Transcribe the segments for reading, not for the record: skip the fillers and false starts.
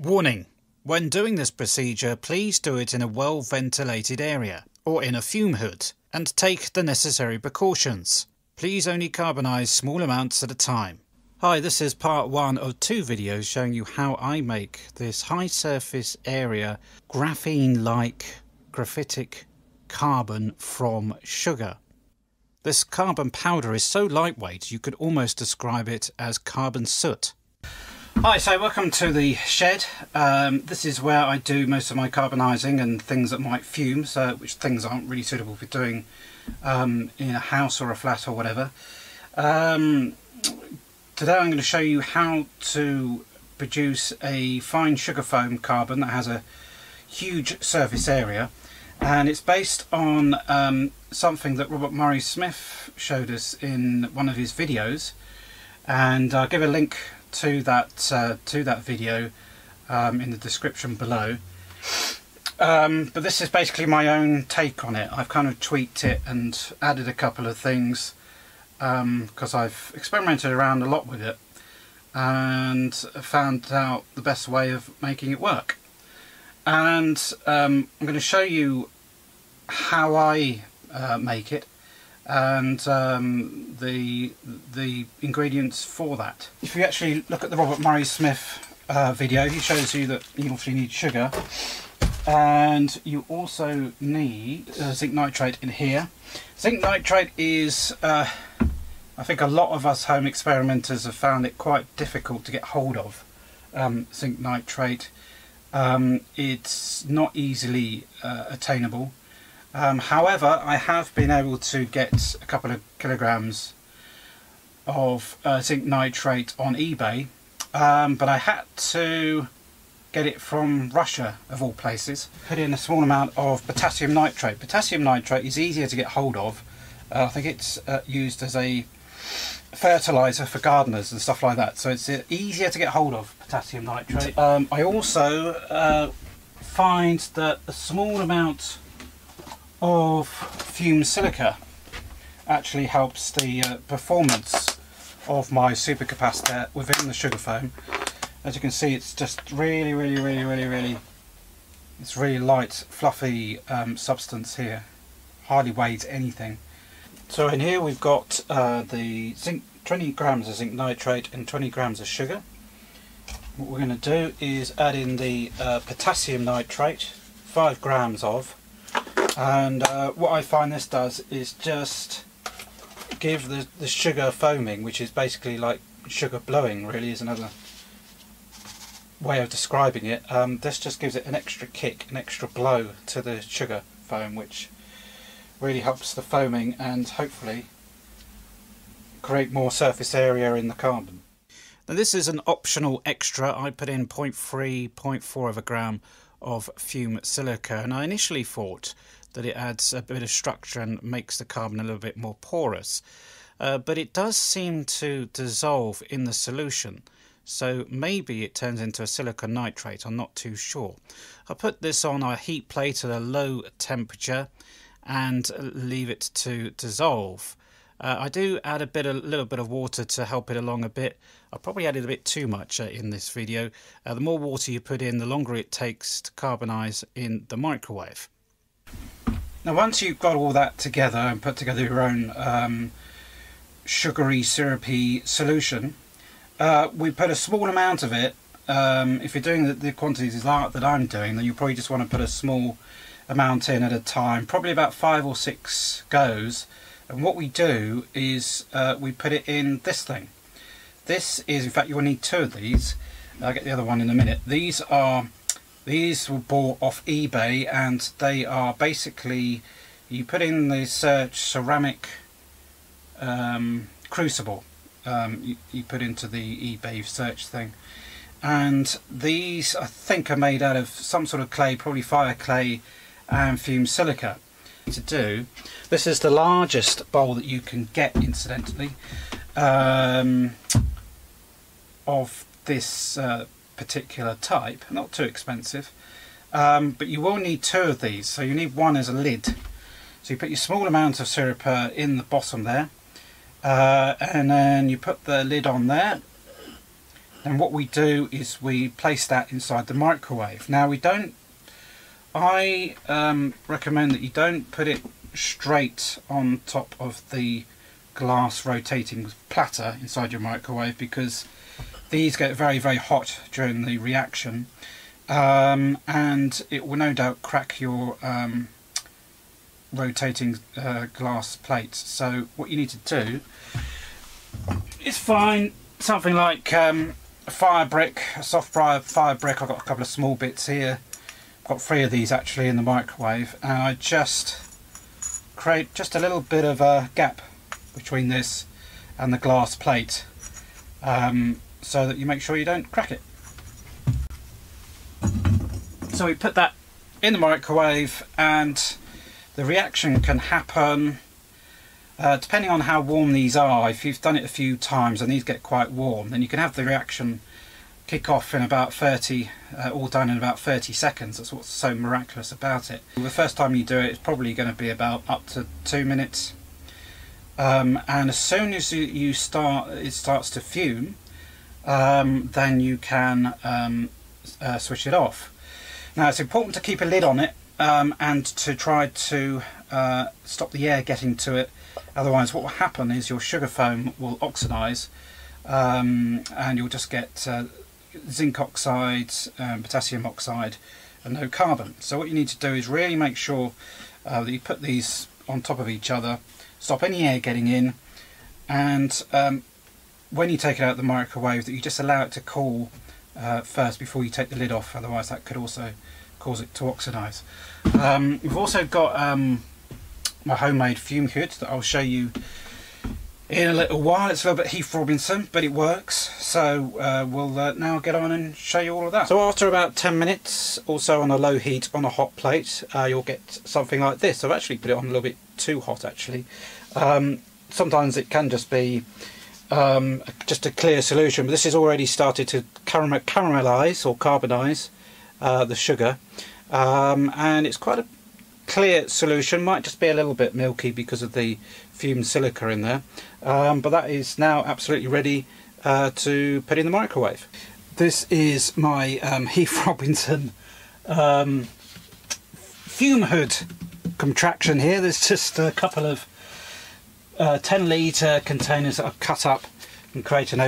Warning! When doing this procedure, please do it in a well-ventilated area, or in a fume hood, and take the necessary precautions. Please only carbonize small amounts at a time. Hi, this is part one of two videos showing you how I make this high surface area graphene-like graphitic carbon from sugar. This carbon powder is so lightweight you could almost describe it as carbon soot. Hi, so welcome to the shed. This is where I do most of my carbonising and things that might fume, so which things aren't really suitable for doing in a house or a flat or whatever. Today I'm going to show you how to produce a fine sugar foam carbon that has a huge surface area, and it's based on something that Robert Murray Smith showed us in one of his videos, and I'll give a link to that video in the description below, but this is basically my own take on it. I've kind of tweaked it and added a couple of things because I've experimented around a lot with it and found out the best way of making it work. And I'm going to show you how I make it and the ingredients for that. If you actually look at the Robert Murray Smith video, he shows you that you obviously need sugar, and you also need zinc nitrate in here. Zinc nitrate is, I think a lot of us home experimenters have found it quite difficult to get hold of. Zinc nitrate, it's not easily attainable. However, I have been able to get a couple of kilograms of zinc nitrate on eBay, but I had to get it from Russia, of all places. Put in a small amount of potassium nitrate. Potassium nitrate is easier to get hold of. I think it's used as a fertilizer for gardeners and stuff like that, so it's easier to get hold of, potassium nitrate. I also find that a small amount of fumed silica actually helps the performance of my supercapacitor within the sugar foam. As you can see, it's just really light, fluffy substance here, hardly weighs anything. So in here we've got the zinc, 20 grams of zinc nitrate and 20 grams of sugar. What we're going to do is add in the potassium nitrate, 5 grams of. And what I find this does is just give the sugar foaming, which is basically like sugar blowing, really is another way of describing it. This just gives it an extra kick, an extra blow to the sugar foam, which really helps the foaming and hopefully create more surface area in the carbon. Now this is an optional extra. I put in 0.3, 0.4 of a gram of fumed silica, and I initially thought that it adds a bit of structure and makes the carbon a little bit more porous, but it does seem to dissolve in the solution, so maybe it turns into a silicon nitrate, I'm not too sure. I put this on a heat plate at a low temperature and leave it to dissolve. I do add a little bit of water to help it along a bit. I probably added a bit too much in this video. The more water you put in, the longer it takes to carbonise in the microwave. Now once you've got all that together and put together your own sugary, syrupy solution, we put a small amount of it. If you're doing the quantities that I'm doing, then you probably just want to put a small amount in at a time, probably about 5 or 6 goes. And what we do is we put it in this thing. This is, in fact, you'll need 2 of these. I'll get the other one in a minute. These were bought off eBay, and they are basically, you put in the search ceramic crucible. You put into the eBay search thing, and these I think are made out of some sort of clay, probably fire clay and fumed silica. To do. This is the largest bowl that you can get, incidentally, of this particular type. Not too expensive, but you will need 2 of these, so you need one as a lid. So you put your small amount of syrup in the bottom there, and then you put the lid on there. And what we do is we place that inside the microwave. Now we don't, I recommend that you don't put it straight on top of the glass rotating platter inside your microwave, because these get very, very hot during the reaction, and it will no doubt crack your rotating glass plates. So what you need to do is find something like a fire brick, a soft fire brick. I've got a couple of small bits here. I've got 3 of these actually in the microwave, and I just create just a little bit of a gap between this and the glass plate, so that you make sure you don't crack it. So we put that in the microwave, and the reaction can happen depending on how warm these are. If you've done it a few times and these get quite warm, then you can have the reaction kick off in about 30, all done in about 30 seconds. That's what's so miraculous about it. The first time you do it, it's probably going to be about up to 2 minutes. And as soon as you start, it starts to fume, then you can switch it off. Now it's important to keep a lid on it, and to try to stop the air getting to it. Otherwise what will happen is your sugar foam will oxidise, and you'll just get zinc oxide, potassium oxide and no carbon. So what you need to do is really make sure that you put these on top of each other, stop any air getting in, and when you take it out of the microwave, that you just allow it to cool first before you take the lid off, otherwise that could also cause it to oxidise. We've also got my homemade fume hood that I'll show you in a little while. It's a little bit Heath Robinson, but it works, so we'll now get on and show you all of that. So after about 10 minutes, also on a low heat on a hot plate, you'll get something like this. I've actually put it on a little bit too hot actually. Sometimes it can just be just a clear solution, but this has already started to caramelise or carbonise the sugar, and it's quite a clear solution. Might just be a little bit milky because of the fumed silica in there, but that is now absolutely ready to put in the microwave. This is my Heath Robinson fume hood contraption here. There's just a couple of 10-litre containers that I've cut up and create an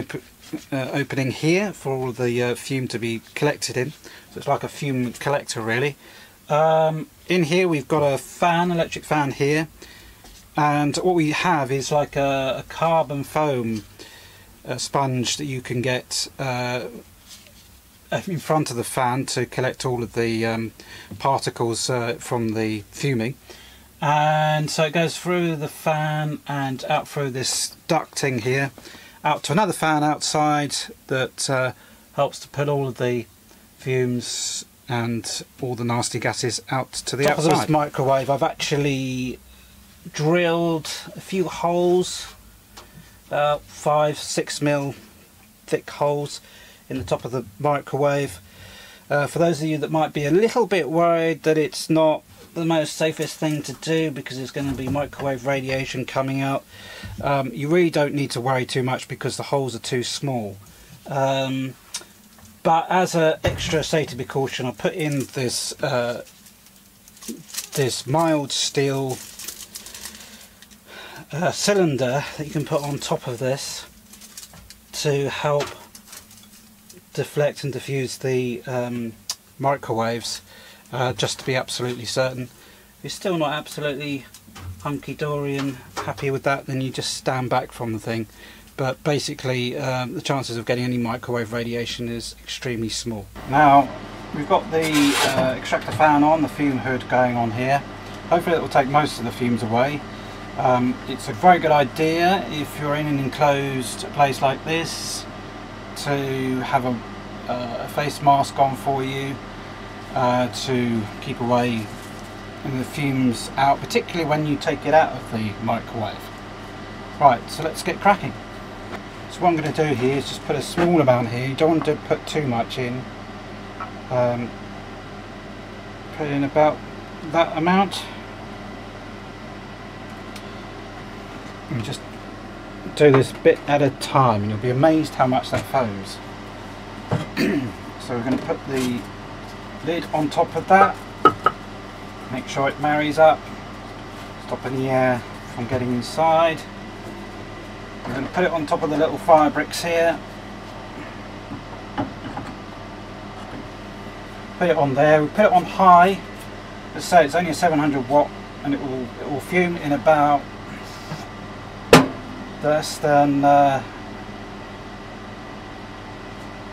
opening here for all the fume to be collected in. So it's like a fume collector really. In here we've got a fan, electric fan here, and what we have is like a carbon foam sponge that you can get in front of the fan to collect all of the particles from the fuming. And so it goes through the fan and out through this ducting here, out to another fan outside that helps to put all of the fumes and all the nasty gases out to the outside. Of this microwave, I've actually drilled a few holes, 5-6 mil thick holes in the top of the microwave. For those of you that might be a little bit worried that it's not the most safest thing to do because there's going to be microwave radiation coming out, you really don't need to worry too much because the holes are too small. But as an extra safety precaution, I put in this this mild steel cylinder that you can put on top of this to help deflect and diffuse the microwaves, just to be absolutely certain. If you're still not absolutely hunky-dory and happy with that, then you just stand back from the thing. But basically the chances of getting any microwave radiation is extremely small. Now we've got the extractor fan on, the fume hood going on here. Hopefully it will take most of the fumes away. It's a very good idea if you're in an enclosed place like this to have a face mask on for you to keep away the fumes out, particularly when you take it out of the microwave. Right, so let's get cracking. So what I'm going to do here is just put a small amount here. You don't want to put too much in. Put in about that amount. And just do this bit at a time, and you'll be amazed how much that foams. So we're going to put the lid on top of that, make sure it marries up, stop any air from getting inside. We're going to put it on top of the little fire bricks here, put it on there. We put it on high. Let's say it's only a 700 watt, and it will fume in about less than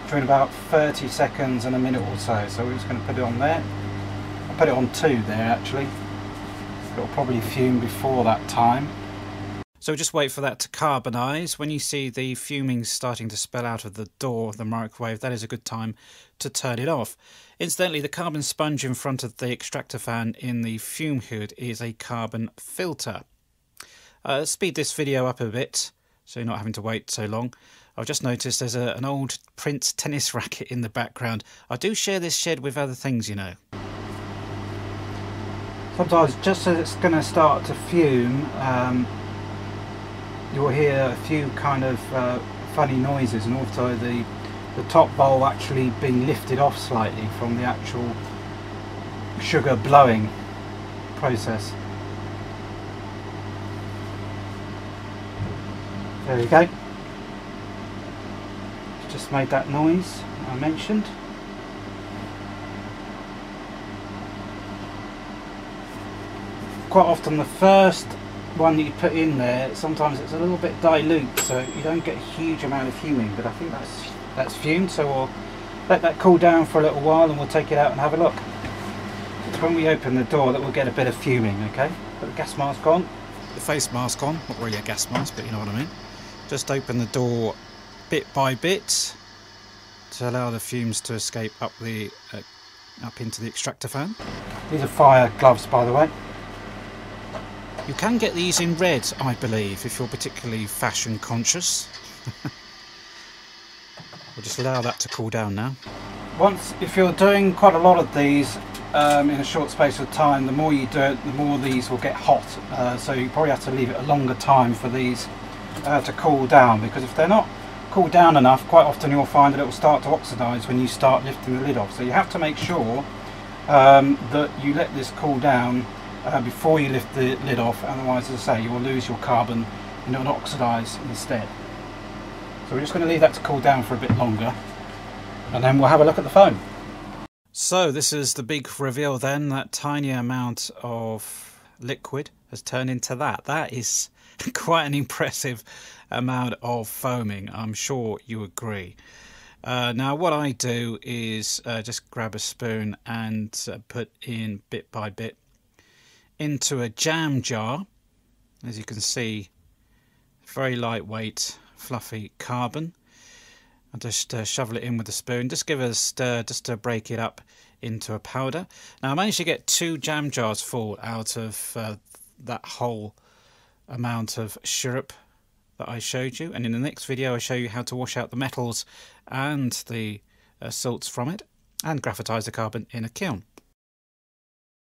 between about 30 seconds and a minute or so. So we're just going to put it on there. I'll put it on 2 there actually. It'll probably fume before that time. So just wait for that to carbonise. When you see the fuming starting to spill out of the door of the microwave, that is a good time to turn it off. Incidentally, the carbon sponge in front of the extractor fan in the fume hood is a carbon filter. Speed this video up a bit so you're not having to wait so long. I've just noticed there's an old Prince tennis racket in the background. I do share this shed with other things, you know. Sometimes just as it's going to start to fume, you'll hear a few kind of funny noises, and also the top bowl actually being lifted off slightly from the actual sugar blowing process. There we go, just made that noise I mentioned. Quite often the first one that you put in there, sometimes it's a little bit dilute, so you don't get a huge amount of fuming, but I think that's fumed, so we'll let that cool down for a little while and we'll take it out and have a look. It's when we open the door that we'll get a bit of fuming, okay? Put the gas mask on. The face mask on, not really a gas mask, but you know what I mean. Just open the door bit by bit to allow the fumes to escape up the up into the extractor fan. These are fire gloves, by the way. You can get these in red, I believe, if you're particularly fashion conscious. We'll just allow that to cool down now. If you're doing quite a lot of these in a short space of time, the more you do it, the more these will get hot. So you probably have to leave it a longer time for these to cool down, because if they're not cooled down enough, quite often you'll find that it will start to oxidise when you start lifting the lid off. So you have to make sure that you let this cool down before you lift the lid off, otherwise, as I say, you will lose your carbon and it will oxidise instead. So we're just going to leave that to cool down for a bit longer, and then we'll have a look at the foam. So this is the big reveal then. That tiny amount of liquid has turned into that. That is quite an impressive amount of foaming, I'm sure you agree. Now what I do is just grab a spoon and put in bit by bit into a jam jar. As you can see, very lightweight, fluffy carbon. I'll just shovel it in with a spoon, just give it a stir just to break it up into a powder. Now I managed to get 2 jam jars full out of that whole amount of syrup that I showed you, and in the next video I'll show you how to wash out the metals and the salts from it and graphitize the carbon in a kiln.